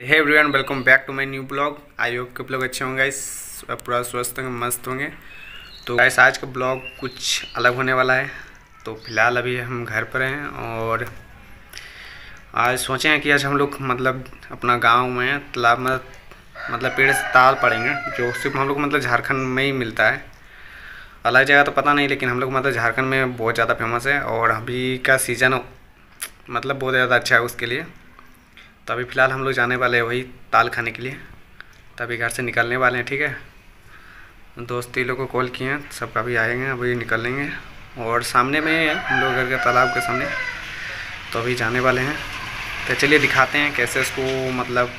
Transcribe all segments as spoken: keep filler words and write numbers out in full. तो hey everyone, welcome back to my new blog. I hope के लोग अच्छे होंगे, इस पूरा स्वस्थ होंगे, मस्त होंगे। तो गाइस, आज का ब्लॉग कुछ अलग होने वाला है। तो फिलहाल अभी हम घर पर हैं और आज सोचे हैं कि आज हम लोग मतलब अपना गांव में तालाब में मतलब पेड़ से ताल पड़ेंगे, जो सिर्फ हम लोग मतलब झारखंड में ही मिलता है। अलग जगह तो पता नहीं, लेकिन हम लोग मतलब झारखंड में बहुत ज़्यादा फेमस है और अभी का सीज़न मतलब बहुत ज़्यादा अच्छा है उसके लिए। तो अभी फ़िलहाल हम लोग जाने वाले हैं वही ताल खाने के लिए। तभी घर से निकलने वाले हैं, ठीक है। दोस्ती लोगों को कॉल किए हैं, सब अभी आएंगे, अभी निकलेंगे। और सामने में हम लोग घर के तालाब के सामने, तो अभी जाने वाले हैं। तो चलिए दिखाते हैं कैसे उसको मतलब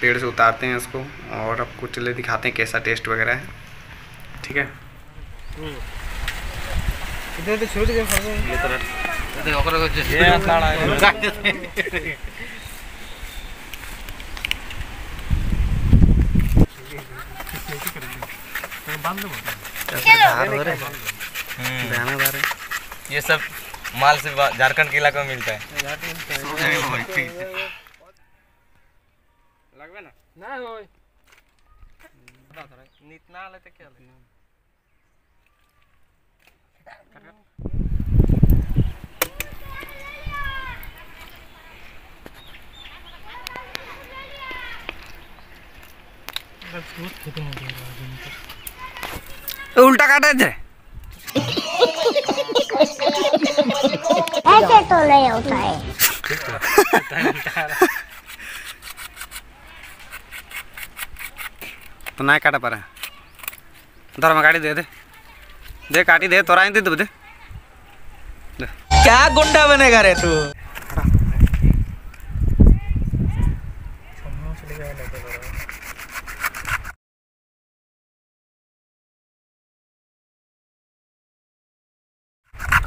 पेड़ से उतारते हैं उसको, और आपको चलिए दिखाते हैं कैसा टेस्ट वगैरह है, ठीक है। ये सब माल से झारखंड के इलाके में मिलता है। लगवे ना ना होय इतना लेते क्या उल्टा काटे थे। ऐसे तो नहीं होता है। तो ना काटा पर धर्म काटी दे दे दे काटी दे तोरा दे दे क्या गुंडा बनेगा रे तू।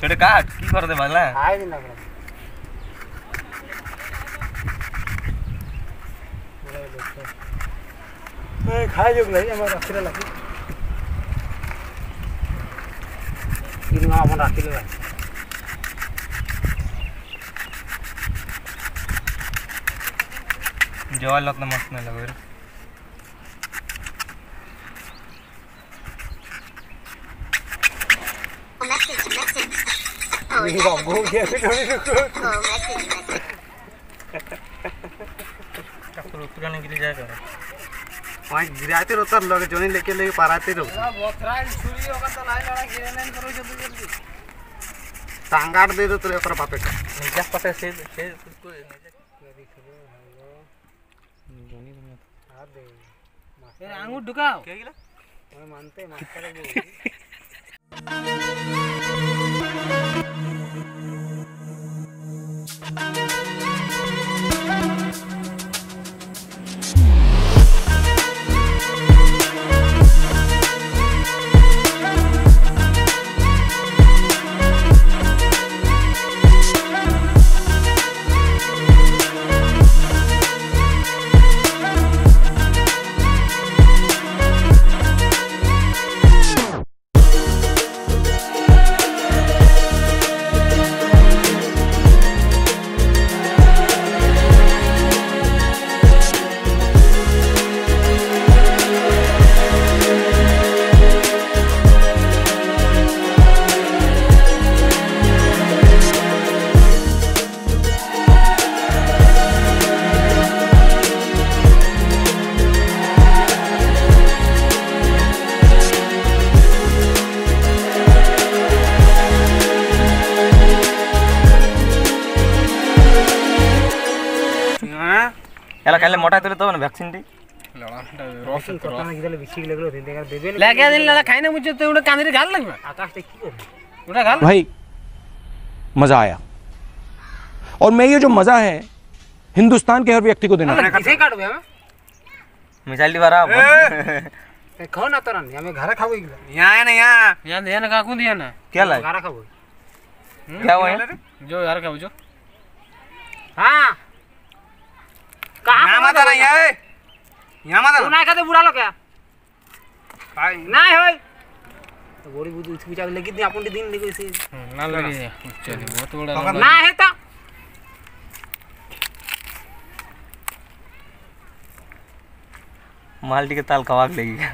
छोटे काट की कर दे भला आए दिन लग रहा है खाए जोग नहीं हमारा अखिला लगी इतना हमारा अखिला जवाल लगना मस्त नहीं लग रहा। गिराते रोता लोग जो नहीं लेके लेके पाराते रहो टांगाट दे दो तेरे ऊपर पापे पता से से उसको आंगूर ढुकाओ क्या गिला मानते मानते याला काले मोटा तोले तो ना वैक्सीन दी लडाटा रोशन करता ना किले बिछी लागलो दिन देगा देबे लागे दिन लाला खाय ना मुझे तो एवढं कांदरी घाल लागला आकाश ते की एवढा घाल भाई मजा आया। और मैं ये जो मजा है हिंदुस्तान के हर व्यक्ति को देना। किसे काटबे हम मिसाइल दिवारा ए खाओ ना तरन हमें घर खाओ यहां ना यहां यहां देना का कौन दिया ना क्या लाए घर खाओ क्या हुआ जो घर खाओ जो हां कहां मत रही है यहां मत तू ना खाते बुरा लो क्या भाई ना होय गोरी बुद्धि उसकी चाबी लगी नहीं अपन दिन लगे से ना लगे चलिए बहुत बड़ा ना है तो मालटी के ताल खवाक लेगी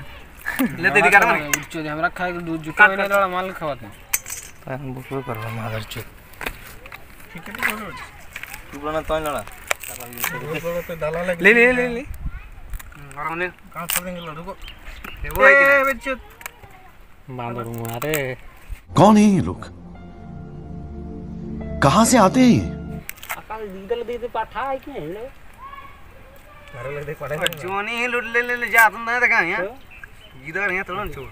ले तेरी कारण उच्चो हमरा खाए दूध जुका वाला वाला माल खवाते पर हम बुकरो करवा मागर चो ठीक है तू बोलना तोय लड़ा ले ले ले ले मारने कहां छोड़ेंगे लड़ू को वो है कि बच्चो बांदर मारे कौन है ये लोग कहां से आते हैं अकाल दीदल दे दे पाठा है कि है जोनी लूट ले ले जा तुम ना देखा है इधर है थोड़ा छोड़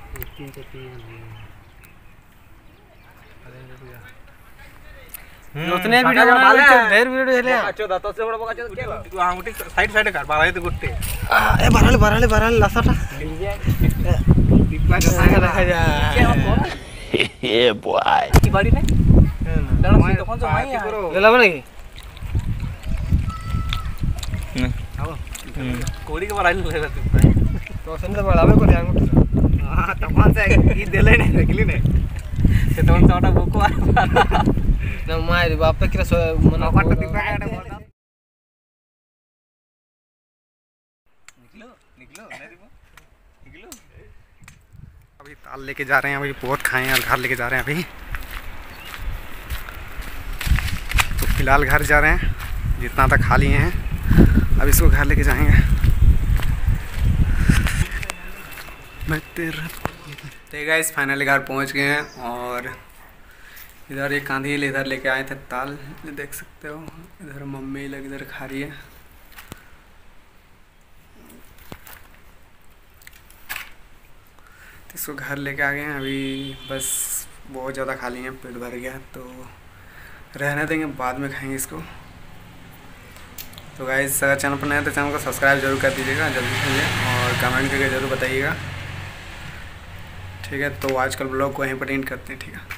उतने वीडियो बना ले ढेर वीडियो ले अच्छा दांतों से बड़ा बका चल तू आंगूठी साइड साइड कर बाराले तो गुट्टे ए बाराले बाराले बाराले लसाटा पिपला का रखा जा ए बॉय की बॉडी ने लड़ा तो कौन सा भाई है लड़ा बने कोड़ी के बारे में ले रहा तू तो संदर्भ बढ़ावे को ध्यान हां तमाम से ई देले नहीं रखली नहीं से तोन छोटा बुको ना मारे बाप के मना काट दिखा काट निकलो निकलो नहीं वो निकलो अभी ताल लेके जा रहे हैं अभी बहुत खाए हैं और घर लेके जा रहे हैं अभी तो फिलहाल घर जा रहे हैं जितना तक खा लिए हैं अब इसको घर लेके जाएंगे मैं तेरा तो गाइस फाइनली घर पहुंच गए हैं और इधर एक कांधी इधर लेके आए थे ताल देख सकते हो इधर मम्मी लग इधर खा रही है तो इसको घर लेके आ गए हैं अभी बस बहुत ज़्यादा खा लिए हैं पेट भर गया तो रहने देंगे बाद में खाएंगे इसको। तो गाइस अगर चैनल पर नए तो चैनल को सब्सक्राइब जरूर कर दीजिएगा जल्दी से और कमेंट करके जरूर बताइएगा ठीक है। तो आजकल ब्लॉग को यहीं पर एंड करते हैं ठीक है।